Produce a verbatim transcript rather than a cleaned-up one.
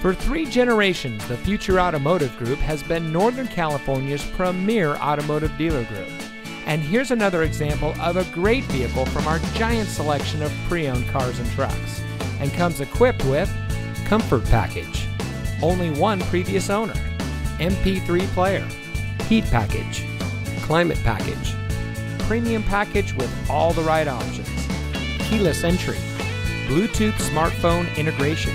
For three generations, the Future Automotive Group has been Northern California's premier automotive dealer group. And here's another example of a great vehicle from our giant selection of pre-owned cars and trucks, and comes equipped with Comfort Package, only one previous owner, M P three player, Heat Package, Climate Package, Premium Package with all the right options, keyless entry, Bluetooth smartphone integration,